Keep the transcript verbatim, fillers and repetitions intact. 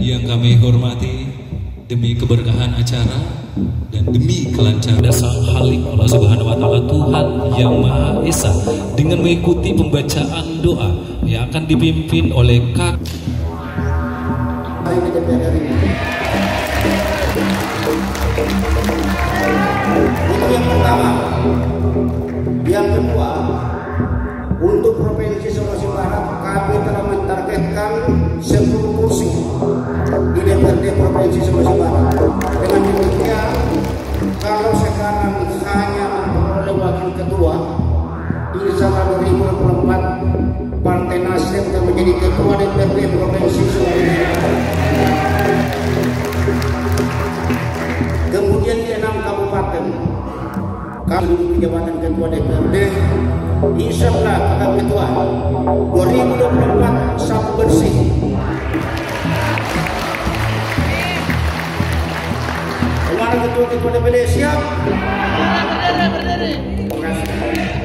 Yang kami hormati, demi keberkahan acara dan demi kelancaran Sang Khalik Allah Subhanahu wa Ta'ala, Tuhan Yang Maha Esa, dengan mengikuti pembacaan doa yang akan dipimpin oleh Kak itu yang pertama. Yang kedua, untuk Provinsi Sulawesi Barat kami telah mentargetkan sepuluh kursi di D P R D Provinsi Sulawesi Barat. Dengan demikian, kalau sekarang hanya memperoleh wakil ketua, insya Allah dua ribu dua puluh empat Partai Nasdem akan menjadi ketua D P R D Provinsi Sulawesi Barat. Kemudian di enam kabupaten, kami duduk jabatan ketua D P R D, insya Allah akan ketua dua ribu dua puluh empat sapu bersih. Ketua-ketua D P R D siap? Terima kasih.